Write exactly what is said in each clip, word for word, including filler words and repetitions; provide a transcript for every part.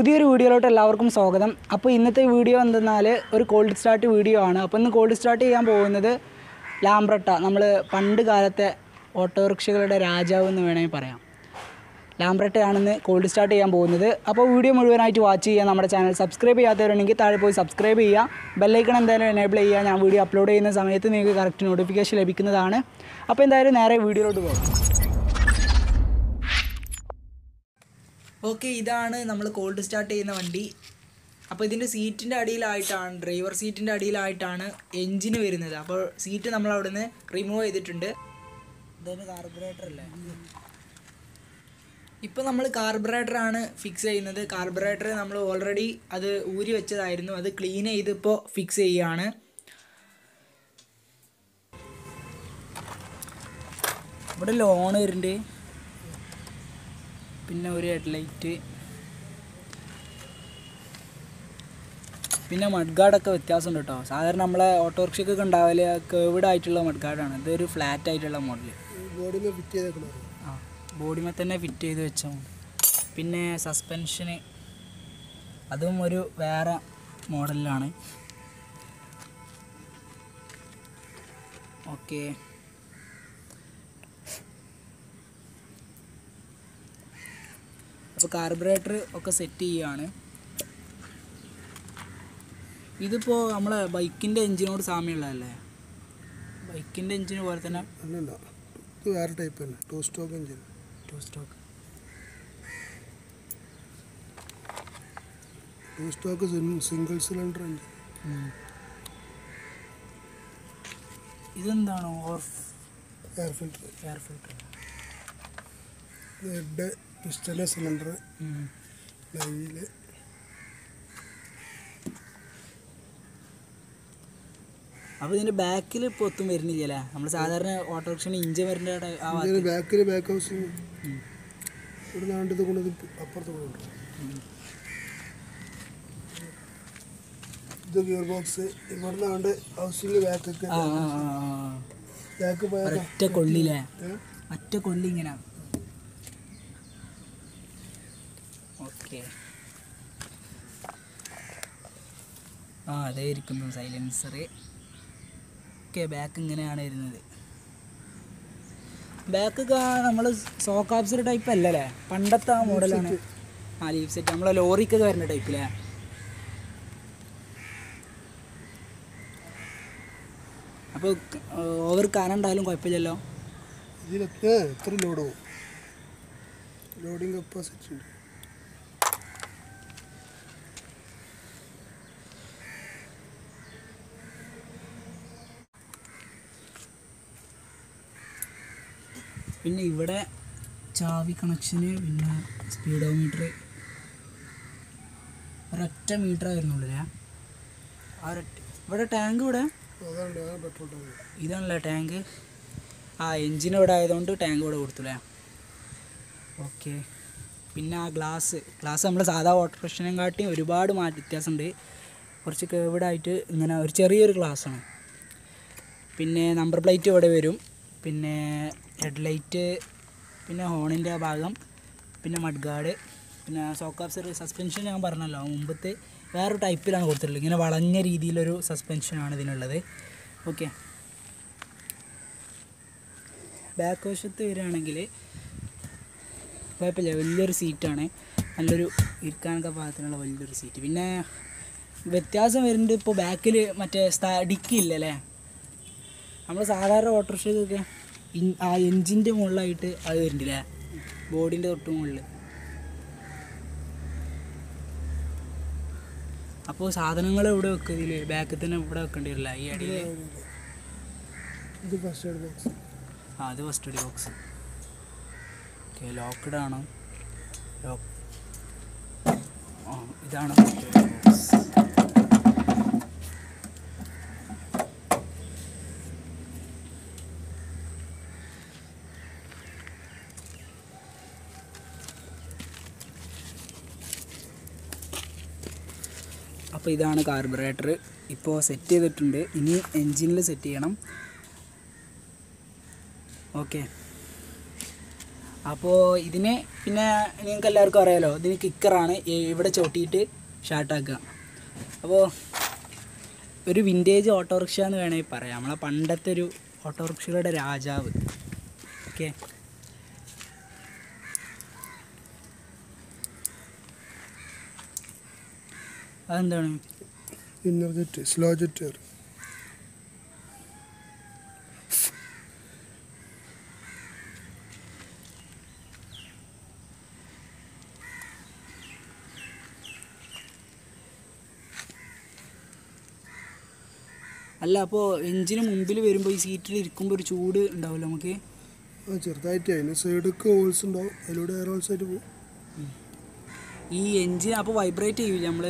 പുതിയൊരു വീഡിയോയിലോട്ട് എല്ലാവർക്കും സ്വാഗതം. അപ്പോൾ ഇന്നത്തെ വീഡിയോ എന്തെന്നാൽ ഒരു കോൾഡ് സ്റ്റാർട്ട് വീഡിയോ ആണ്. അപ്പോൾ ഇന്ന് കോൾഡ് സ്റ്റാർട്ട് ചെയ്യാൻ പോകുന്നത് ലാംബ്രട്ട, നമ്മൾ പണ്ട് കാലത്തെ ഓട്ടോറിക്ഷകളുടെ രാജാവ് എന്ന് വേണമെങ്കിൽ പറയാം. ലാംബ്രട്ടയാണെന്ന് കോൾഡ് സ്റ്റാർട്ട് ചെയ്യാൻ പോകുന്നത്. അപ്പോൾ വീഡിയോ മുഴുവനായിട്ട് വാച്ച് ചെയ്യുക. നമ്മുടെ ചാനൽ സബ്സ്ക്രൈബ് ചെയ്യാത്തവരുണ്ടെങ്കിൽ താഴെ പോയി സബ്സ്ക്രൈബ് ചെയ്യുക. ബെല്ലൈക്കൺ എന്തായാലും എനേബിൾ ചെയ്യുക. ഞാൻ വീഡിയോ അപ്ലോഡ് ചെയ്യുന്ന സമയത്ത് നിങ്ങൾക്ക് കറക്റ്റ് നോട്ടിഫിക്കേഷൻ ലഭിക്കുന്നതാണ്. അപ്പോൾ എന്തായാലും നേരെ വീഡിയോയിലോട്ട് പോകാം. ഓക്കെ, ഇതാണ് നമ്മൾ കോൾഡ് സ്റ്റാർട്ട് ചെയ്യുന്ന വണ്ടി. അപ്പോൾ ഇതിൻ്റെ സീറ്റിൻ്റെ അടിയിലായിട്ടാണ്, ഡ്രൈവർ സീറ്റിൻ്റെ അടിയിലായിട്ടാണ് എൻജിന് വരുന്നത്. അപ്പോൾ സീറ്റ് നമ്മൾ അവിടെ നിന്ന് റിമൂവ് ചെയ്തിട്ടുണ്ട്. ഇതൊരു കാർബറേറ്റർ അല്ലേ? ഇപ്പോൾ നമ്മൾ കാർബറേറ്ററാണ് ഫിക്സ് ചെയ്യുന്നത്. കാർബറേറ്റർ നമ്മൾ ഓൾറെഡി അത് ഊരി വെച്ചതായിരുന്നു, അത് ക്ലീൻ ചെയ്ത് ഇപ്പോൾ ഫിക്സ് ചെയ്യുകയാണ്. ഇവിടെ ലോൺ വരുന്നുണ്ട്, പിന്നെ ഒരു ഹെഡ് ലൈറ്റ്, പിന്നെ മഡ്ഗാർഡൊക്കെ വ്യത്യാസമുണ്ട് കേട്ടോ. സാധാരണ നമ്മളെ ഓട്ടോറിക്ഷയ്ക്കൊക്കെ ഉണ്ടാവില്ല കേവിഡായിട്ടുള്ള മഡ്ഗാർഡാണ്, ഇതൊരു ഫ്ലാറ്റ് ആയിട്ടുള്ള മോഡൽ. ബോഡിമേ ഫിറ്റ് ചെയ്ത് ആ ബോഡിമേ തന്നെ ഫിറ്റ് ചെയ്ത് വെച്ചാൽ മതി. പിന്നെ സസ്പെൻഷന് അതും ഒരു വേറെ മോഡലിലാണ്. ഓക്കെ, അപ്പോൾ കാർബറേറ്റർ ഒക്കെ സെറ്റ് ചെയ്യുകയാണ്. ഇതിപ്പോൾ നമ്മളെ ബൈക്കിൻ്റെ എഞ്ചിനോട് സാമ്യമുള്ളതല്ലേ? ബൈക്കിൻ്റെ എഞ്ചിന് പോലെ തന്നെ അല്ലല്ലോ, ഇത് വേറെ ടൈപ്പ് തന്നെ. Two stroke engine, two stroke two stroke single cylinder engine. ഇതെന്താണോ air filter? Air filter head piston cylinder ലൈല്. അപ്പോൾ ഇതിൻ്റെ ബാക്കിൽ ഇപ്പോൾ ഒത്തും വരുന്നില്ലല്ലേ? നമ്മൾ സാധാരണ ഓട്ടോറിക്ഷന് ഇഞ്ച് വരേണ്ട ബാക്കിൽ ബാക്ക് ഹൗസിങ് ഇവിടെ നാണ്ടത് കൊണ്ട് അപ്പുറത്ത് കൊണ്ടുണ്ട്. ഇത് ഗിയർ ബോക്സ് ഇവിടെ നാണ്ട് ഹൗസിങ് ബാക്കൊക്കെ ബാക്ക് പോയാൽ ഒറ്റ കൊള്ളില്ലേ? ഒറ്റ കൊള്ളി ഇങ്ങനെ. ഓക്കെ, ആ അതേ ഇരിക്കുന്നു സൈലൻസറ്. ഓക്കെ, ബാക്ക് ഇങ്ങനെയാണ് വരുന്നത്. ബാക്ക് നമ്മൾ സോക്കാപ്സർ ടൈപ്പ് അല്ലല്ലേ? പണ്ടത്തെ ആ മോഡലാണ്. ആ ലീഫ് സെറ്റ് നമ്മളെ ലോറിക്കൊക്കെ വരുന്ന ടൈപ്പില്ലേ? അപ്പോൾ ഓവർ കാനുണ്ടായാലും കുഴപ്പമില്ലല്ലോ. ഇതിലൊക്കെ എത്ര ലോഡ് പോകും? ലോഡിങ് കപ്പാസിറ്റി ഉണ്ട്. പിന്നെ ഇവിടെ ചാവി കണക്ഷന്, പിന്നെ സ്പീഡോമീറ്റർ. ഒരൊറ്റ മീറ്റർ വരുന്നുള്ളൂ ഒരൊറ്റ. ഇവിടെ ടാങ്ക് ഇവിടെ ഇതാണല്ലേ ടാങ്ക്? ആ എൻജിൻ ഇവിടെ ആയതുകൊണ്ട് ടാങ്ക് ഇവിടെ കൊടുത്തുല്ലേ? ഓക്കെ, പിന്നെ ആ ഗ്ലാസ് ഗ്ലാസ് നമ്മൾ സാധാ ഓട്ടോറിക്ഷനെ കാട്ടി ഒരുപാട് മാറ്റി വ്യത്യാസമുണ്ട്. കുറച്ച് കേവിടായിട്ട് ഇങ്ങനെ ഒരു ചെറിയൊരു ഗ്ലാസ്സാണ്. പിന്നെ നമ്പർ പ്ലേറ്റ് ഇവിടെ വരും, പിന്നെ ഹെഡ് ലൈറ്റ്, പിന്നെ ഹോണിൻ്റെ ഭാഗം, പിന്നെ മഡ്ഗാർഡ്, പിന്നെ സോക്കാപ്സർ. സസ്പെൻഷൻ ഞാൻ പറഞ്ഞല്ലോ മുമ്പത്തെ വേറൊരു ടൈപ്പിലാണ് കൊടുത്തിട്ടുള്ളത്, ഇങ്ങനെ വളഞ്ഞ രീതിയിലൊരു സസ്പെൻഷനാണ് ഇതിനുള്ളത്. ഓക്കെ, ബാക്ക് വശത്ത് വരികയാണെങ്കിൽ കുഴപ്പമില്ല, വലിയൊരു സീറ്റാണ്, നല്ലൊരു ഇരിക്കാനൊക്കെ പാകത്തിനുള്ള വലിയൊരു സീറ്റ്. പിന്നെ വ്യത്യാസം വരുന്നുണ്ട് ഇപ്പോൾ ബാക്കിൽ മറ്റേ സ്ഥാ ഡിക്കി ഇല്ലല്ലേ? നമ്മൾ സാധാരണ ഓട്ടോറിക്ഷയ്ക്കൊക്കെ ആ എൻജിൻ്റെ മുകളിലായിട്ട് അത് വരുന്നില്ല, ബോഡിൻ്റെ തൊട്ട് മുകളിൽ. അപ്പോൾ സാധനങ്ങൾ ഇവിടെ വെക്കുന്നില്ലേ? ബാക്കിൽ തന്നെ ഇവിടെ വെക്കേണ്ടി വരില്ല ഈ അടിയിൽ. ഇത് ഫസ്റ്റ് എയ്ഡ് ബോക്സ്. ആ അത് first aid box. Okay, locked ആണോ? ലോക്ക് ആ ഇതാണ് ഫസ്റ്റ് എയ്ഡ് ബോക്സ്. അപ്പോൾ ഇതാണ് കാർബറേറ്റർ. ഇപ്പോൾ സെറ്റ് ചെയ്തിട്ടുണ്ട്, ഇനി എൻജിനിൽ സെറ്റ് ചെയ്യണം. ഓക്കെ, അപ്പോൾ ഇതിനെ പിന്നെ നിങ്ങൾക്ക് എല്ലാവർക്കും അറിയാമല്ലോ, ഇതിന് കിക്കറാണ്, ഇവിടെ ചവിട്ടിയിട്ട് ഷാർട്ടാക്കുക. അപ്പോൾ ഒരു വിൻറ്റേജ് ഓട്ടോറിക്ഷ എന്ന് വേണമെങ്കിൽ പറയാം, നമ്മളെ പണ്ടത്തെ ഒരു ഓട്ടോറിക്ഷകളുടെ രാജാവ്. ഓക്കെ, അതെന്താണ് അല്ല. അപ്പോൾ എഞ്ചിന് മുമ്പിൽ വരുമ്പോൾ ഈ സീറ്റിൽ ഇരിക്കുമ്പോൾ ഒരു ചൂട് ഉണ്ടാവില്ല നമുക്ക്, ചെറുതായിട്ട് അതിന് സൈഡൊക്കെ ഹോൾസ് ഉണ്ടാവും, അതിലൂടെ എയർ ഹോൾസ് ആയിട്ട് പോകും ഈ എഞ്ചിൻ. അപ്പോൾ വൈബ്രേറ്റ് ചെയ്യില്ല നമ്മൾ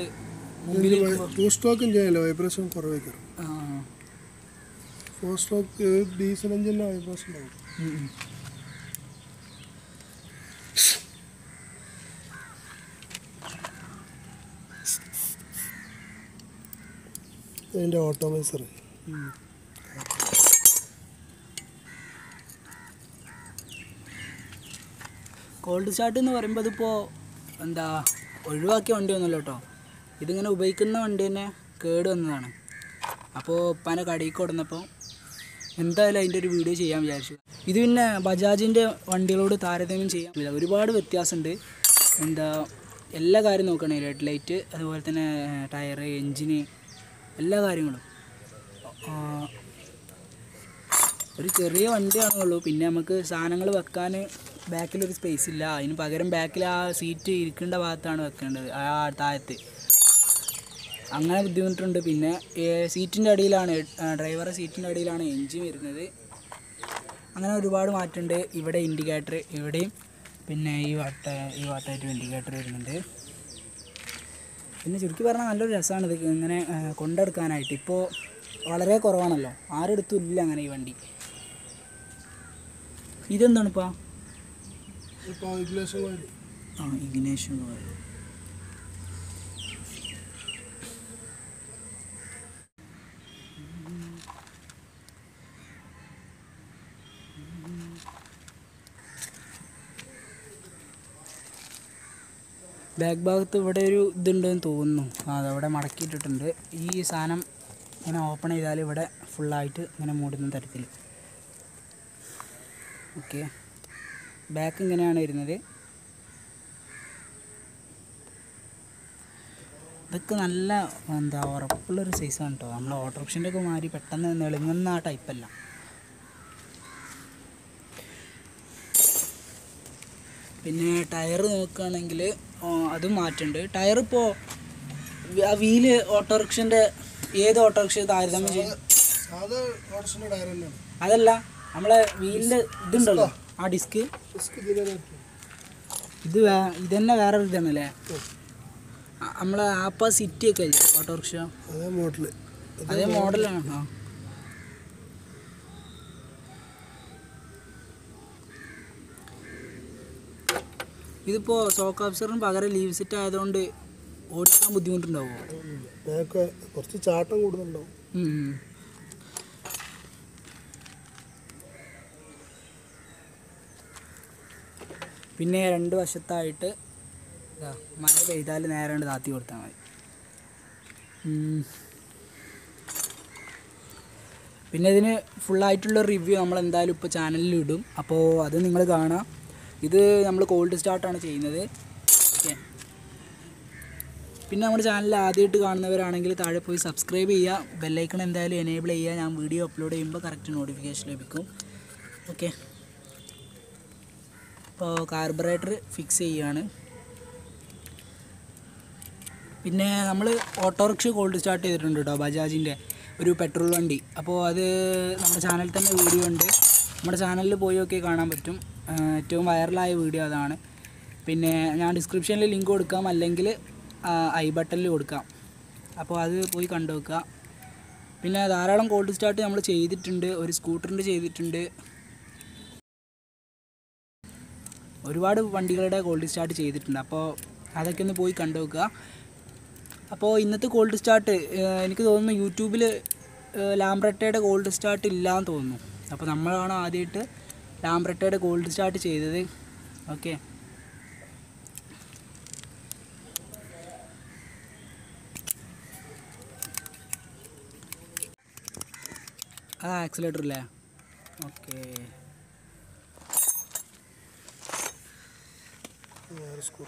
മുമ്പിൽ, ടു സ്ട്രോക്ക് എഞ്ചിനല്ല വൈബ്രേഷൻ കുറവ് വയ്ക്കും, ഫോർ സ്ട്രോക്ക് ഡീസൽ എഞ്ചിൻ്റെ വൈബ്രേഷൻ ഉണ്ടാവും. അതിൻ്റെ ഓട്ടോമൈസർ കോൾഡ് സ്റ്റാർട്ട് എന്ന് പറയുമ്പോൾ അതിപ്പോൾ എന്താ ഒഴിവാക്കിയ വണ്ടി ഒന്നുമല്ല കേട്ടോ, ഇതിങ്ങനെ ഉപയോഗിക്കുന്ന വണ്ടി തന്നെ കേട് വന്നതാണ്. അപ്പോൾ പന കടയിൽ കൊടുന്നപ്പോൾ എന്തായാലും അതിൻ്റെ ഒരു വീഡിയോ ചെയ്യാൻ വിചാരിച്ചു. ഇത് പിന്നെ ബജാജിൻ്റെ വണ്ടികളോട് താരതമ്യം ചെയ്യാൻ പറ്റില്ല, ഒരുപാട് വ്യത്യാസമുണ്ട്. എന്താ എല്ലാ കാര്യം നോക്കണേ, ഹെഡ് ലൈറ്റ്, അതുപോലെ തന്നെ ടയർ, എൻജിന്, എല്ലാ കാര്യങ്ങളും. ഒരു ചെറിയ വണ്ടിയാണുള്ളൂ. പിന്നെ നമുക്ക് സാധനങ്ങൾ വെക്കാൻ ബാക്കിലൊരു സ്പേസ് ഇല്ല, അതിന് പകരം ബാക്കിൽ ആ സീറ്റ് ഇരിക്കേണ്ട ഭാഗത്താണ് വെക്കേണ്ടത്, ആ താഴത്ത്. അങ്ങനെ ബുദ്ധിമുട്ടുണ്ട്. പിന്നെ സീറ്റിൻ്റെ അടിയിലാണ്, ഡ്രൈവറുടെ സീറ്റിൻ്റെ അടിയിലാണ് എൻജിൻ വരുന്നത്. അങ്ങനെ ഒരുപാട് മാറ്റമുണ്ട്. ഇവിടെ ഇൻഡിക്കേറ്റർ, ഇവിടെയും പിന്നെ ഈ വാട്ട ഈ വാട്ടായിട്ടും ഇൻഡിക്കേറ്റർ വരുന്നുണ്ട്. പിന്നെ ചുരുക്കി പറഞ്ഞാൽ നല്ലൊരു രസമാണ് ഇത് ഇങ്ങനെ കൊണ്ടെടുക്കാനായിട്ട്. ഇപ്പോൾ വളരെ കുറവാണല്ലോ, ആരും എടുത്തും ഇല്ല അങ്ങനെ ഈ വണ്ടി. ഇതെന്താണ് ഇപ്പോൾ ആ ഇഗ്നേഷൻ കോയിൽ. ബാക്ക് ഭാഗത്ത് ഇവിടെ ഒരു ഇതുണ്ടെന്ന് തോന്നുന്നു, അതവിടെ മടക്കിയിട്ടിട്ടുണ്ട്. ഈ സാധനം ഇങ്ങനെ ഓപ്പൺ ചെയ്താൽ ഇവിടെ ഫുള്ളായിട്ട് ഇങ്ങനെ മൂടുന്ന തരത്തിൽ. ഓക്കെ, ബാക്ക് ഇങ്ങനെയാണ് വരുന്നത്. ഇതൊക്കെ നല്ല എന്താ ഉറപ്പുള്ളൊരു സൈസാണ് കേട്ടോ, നമ്മളെ ഓട്ടോറിക്ഷൻ്റെ ഒക്കെ മാറി പെട്ടെന്ന് നെളുങ്ങുന്ന ആ ടൈപ്പല്ല. പിന്നെ ടയർ നോക്കുകയാണെങ്കിൽ അതും മാറ്റുന്നുണ്ട്. ടയർ ഇപ്പോൾ വീല് ഓട്ടോറിക്ഷൻ്റെ ഏത് ഓട്ടോറിക്ഷ താരതമ്യം ചെയ്യും, അതല്ല നമ്മളെ വീലിൻ്റെ ഇതുണ്ടല്ലോ ആ ഡിസ്ക്, ഇത് വേ ഇതന്നെ വേറെ ഇതാണല്ലേ നമ്മളെ ആപ്പാ സിറ്റി ഒക്കെ അല്ലേ ഓട്ടോറിക്ഷ, അതേ മോഡലാണ്. ആ ഇതിപ്പോൾ ഷോക്ക് അബ്സോർബറിന് പകരം ലീവ് സെറ്റ് ആയതുകൊണ്ട് ഓടിക്കാൻ ബുദ്ധിമുട്ടുണ്ടാവുമോ? കുറച്ച് ചാട്ടം കൂടുതലുണ്ടാവും. പിന്നെ രണ്ട് വശത്തായിട്ട് മഴ പെയ്താൽ നേരെ താത്തി കൊടുത്താൽ മതി. പിന്നെ ഇതിന് ഫുള്ളായിട്ടുള്ള റിവ്യൂ നമ്മളെന്തായാലും ഇപ്പോൾ ചാനലിൽ ഇടും, അപ്പോൾ അത് നിങ്ങൾ കാണാം. ഇത് നമ്മൾ കോൾഡ് സ്റ്റാർട്ടാണ് ചെയ്യുന്നത്. ഓക്കെ, പിന്നെ നമ്മുടെ ചാനൽ ആദ്യമായിട്ട് കാണുന്നവരാണെങ്കിൽ താഴെ പോയി സബ്സ്ക്രൈബ് ചെയ്യുക, ബെല്ലൈക്കൺ എന്തായാലും എനേബിൾ ചെയ്യുക, ഞാൻ വീഡിയോ അപ്ലോഡ് ചെയ്യുമ്പോൾ കറക്റ്റ് നോട്ടിഫിക്കേഷൻ ലഭിക്കും. ഓക്കെ, ഇപ്പോൾ കാർബറേറ്റർ ഫിക്സ് ചെയ്യുകയാണ്. പിന്നെ നമ്മൾ ഓട്ടോറിക്ഷ കോൾഡ് സ്റ്റാർട്ട് ചെയ്തിട്ടുണ്ട് കേട്ടോ, ബജാജിൻ്റെ ഒരു പെട്രോൾ വണ്ടി. അപ്പോൾ അത് നമ്മുടെ ചാനലിൽ തന്നെ വീഡിയോ ഉണ്ട്, നമ്മുടെ ചാനലിൽ പോയി ഒക്കെ കാണാൻ പറ്റും. ഏറ്റവും വൈറലായ വീഡിയോ അതാണ്. പിന്നെ ഞാൻ ഡിസ്ക്രിപ്ഷനിൽ ലിങ്ക് കൊടുക്കാം, അല്ലെങ്കിൽ ഐ ബട്ടണിൽ കൊടുക്കാം, അപ്പോൾ അത് പോയി കണ്ടു വെക്കുക. പിന്നെ ധാരാളം കോൾഡ് സ്റ്റാർട്ട് നമ്മൾ ചെയ്തിട്ടുണ്ട്, ഒരു സ്കൂട്ടറിൻ്റെ ചെയ്തിട്ടുണ്ട്, ഒരുപാട് വണ്ടികളുടെ കോൾഡ് സ്റ്റാർട്ട് ചെയ്തിട്ടുണ്ട്. അപ്പോൾ അതൊക്കെ ഒന്ന് പോയി കണ്ടു വെക്കുക. അപ്പോൾ ഇന്നത്തെ കോൾഡ് സ്റ്റാർട്ട് എനിക്ക് തോന്നുന്നു യൂട്യൂബിൽ ലാംബ്രട്ടയുടെ കോൾഡ് സ്റ്റാർട്ട് ഇല്ലയെന്ന് തോന്നുന്നു, അപ്പോൾ നമ്മളാണ് ആദ്യമായിട്ട് ലാംബ്രട്ടയുടെ കോൾഡ് സ്റ്റാർട്ട് ചെയ്തത്. Okay. Ah, accelerator le. Okay. Yeah, it's cool.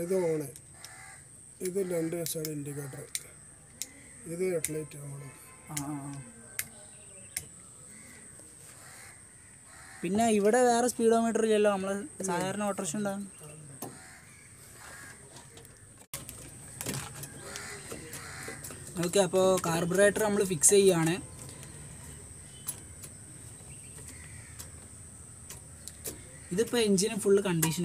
This is the lender side indicator. This is the light. Pinna, you would have a speedometer yellow. Sire no attrition done. Okay, so carburetor I'm going to fix it. This is the engine full condition.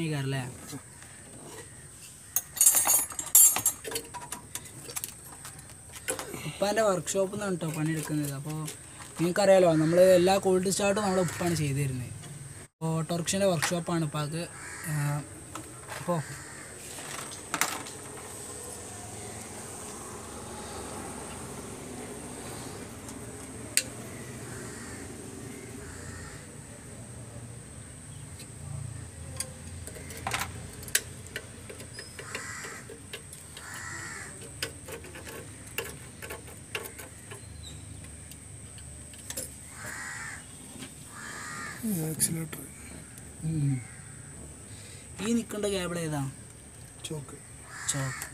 I workshop in the top and it can be a carrel. We will have cold start on the punch. For torsion workshop on a packet. Accelerator. Hmm. This is the gap. Choke. Choke.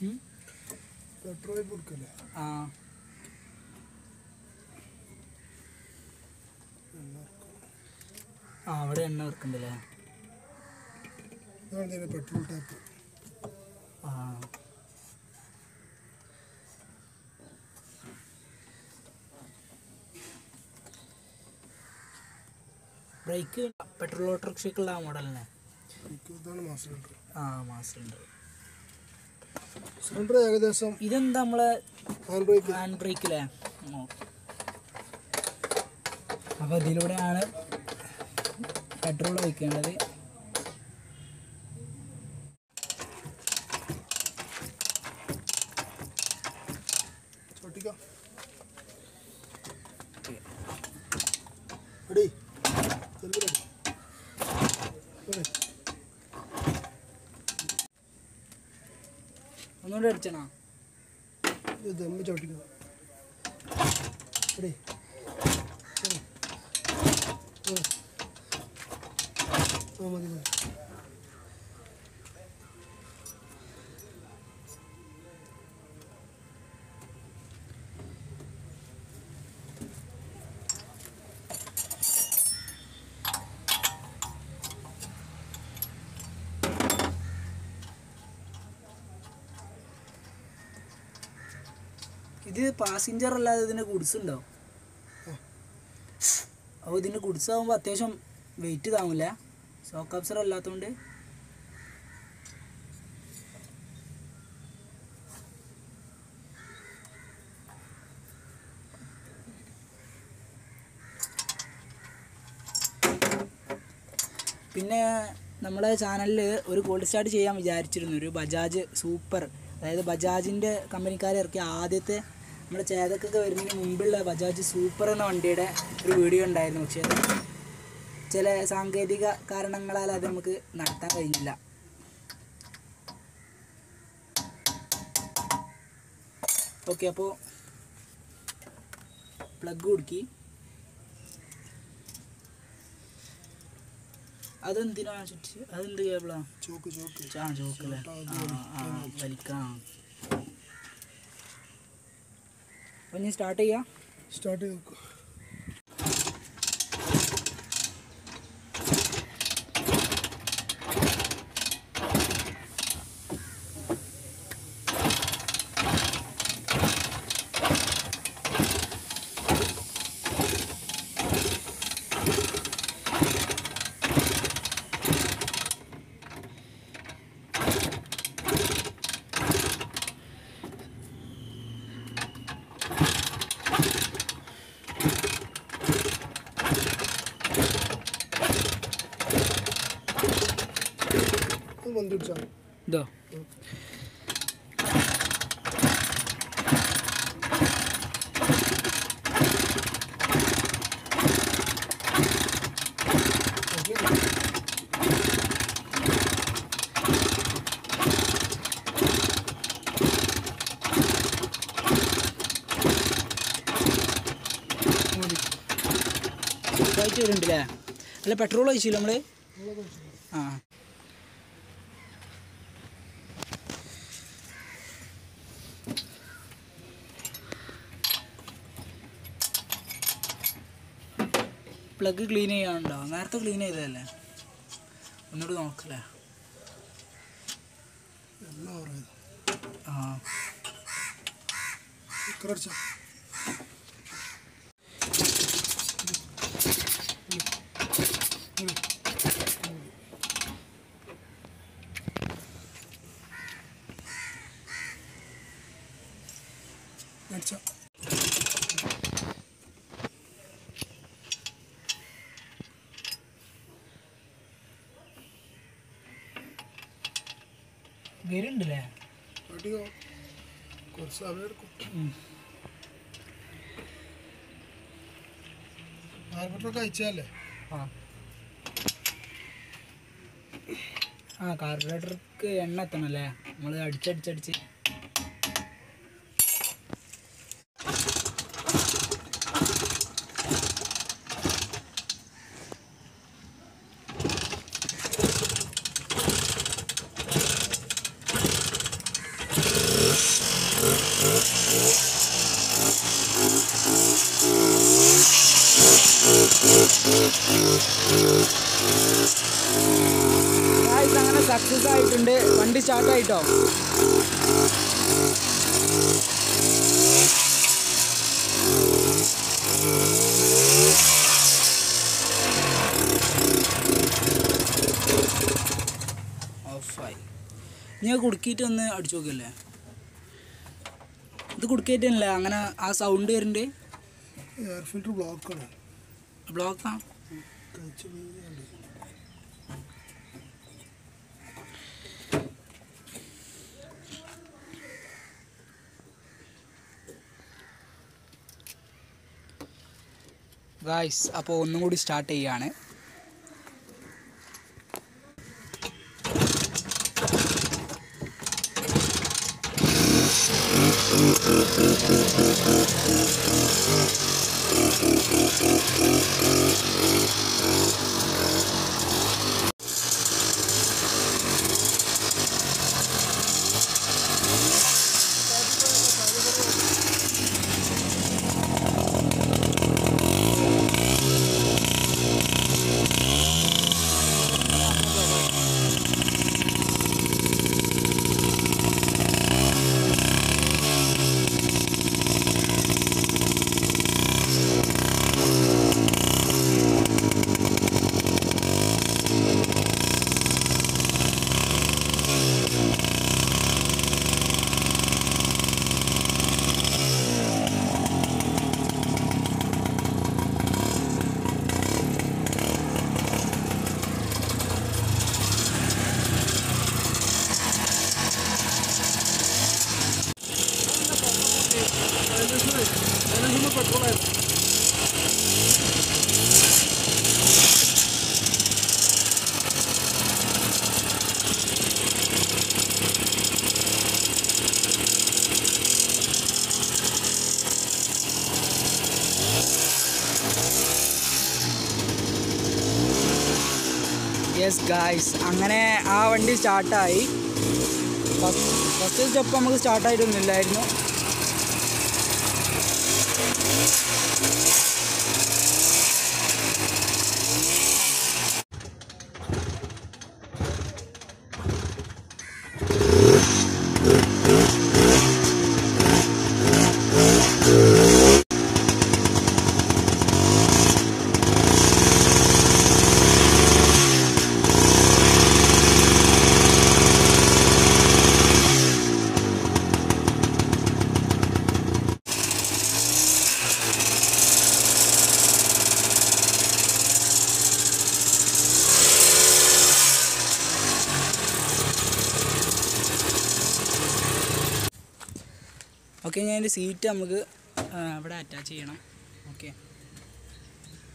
Hmm? The troy wood color. Ah. Ah, what is another color? No, there is petrol type. Ah. Brake petrol truck cycle model na. That is mass cylinder. Ah, mass cylinder. This is our handbrake. Handbrake. No. Now, we will add petrol. Ready? Ready? No, no, no, no. No, no, no, no. Ready? No, no, no. This passenger is a good thing. This is a good thing. This is a good thing. So, cups are a lot of day. Pinna, Namada channel or gold start Jam Jarchir, Bajaj Super. The Bajaj in the company carrier Adete. I will show you the Bajaj Super video. I will show you the Bajaj Super. Okay, so plug good key. Adhan dina chutti. Adhan the abla. Choke choke. Chan choke le. Ah welcome. When you start ya? Start ya. The petrol is silly. Plug clean and down. I clean it. I'm not going to clear. Ah, crutch. That's up. Where is it? What do you want? Carpenter का इच्छा है? हाँ हाँ carpenter के अन्ना तो नहीं है मतलब अड़चड़ चढ़ची start right off. Off I. You could kit on the Adjogilla. The good kit in Langana as sound there in day? Air filter block. Block? Guys, appo onnum koodi start cheyyane yes guys, അങ്ങനെ ആ വണ്ടി സ്റ്റാർട്ടായി. First step നമുക്ക് സ്റ്റാർട്ടായിട്ടൊന്നുമില്ലായിരുന്നു. Okay, ഞാൻ അതിൻ്റെ seat നമുക്ക് അവിടെ attach ചെയ്യണം. Okay,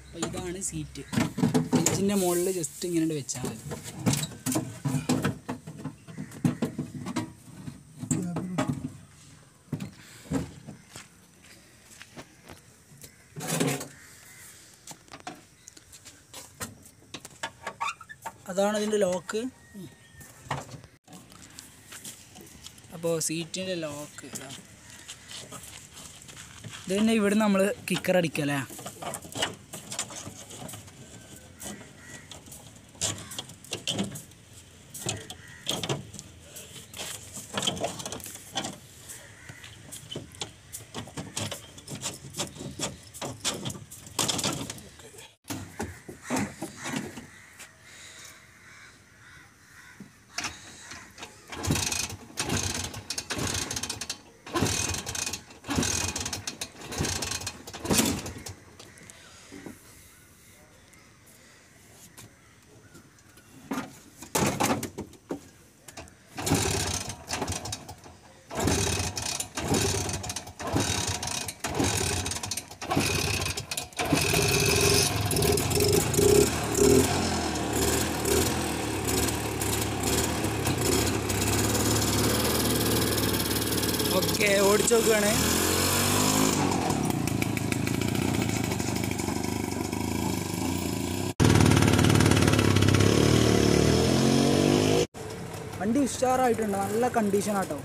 അപ്പോൾ ഇതാണ് സീറ്റ്. ഫ്രിഡ്ജിൻ്റെ മുകളിൽ ജസ്റ്റ് ഇങ്ങനെ വെച്ചാൽ മതി. അതാണ് ഇതിൻ്റെ ലോക്ക്. അപ്പോൾ സീറ്റിൻ്റെ ലോക്ക് ഇത് തന്നെ. ഇവിടെ നമ്മൾ കിക്കർ അടിക്കല്ലേ. ഓക്കെ, ഓടിച്ചു നോക്കുകയാണ്. വണ്ടി ഉഷാറായിട്ടുണ്ട്, നല്ല കണ്ടീഷനാട്ടോ.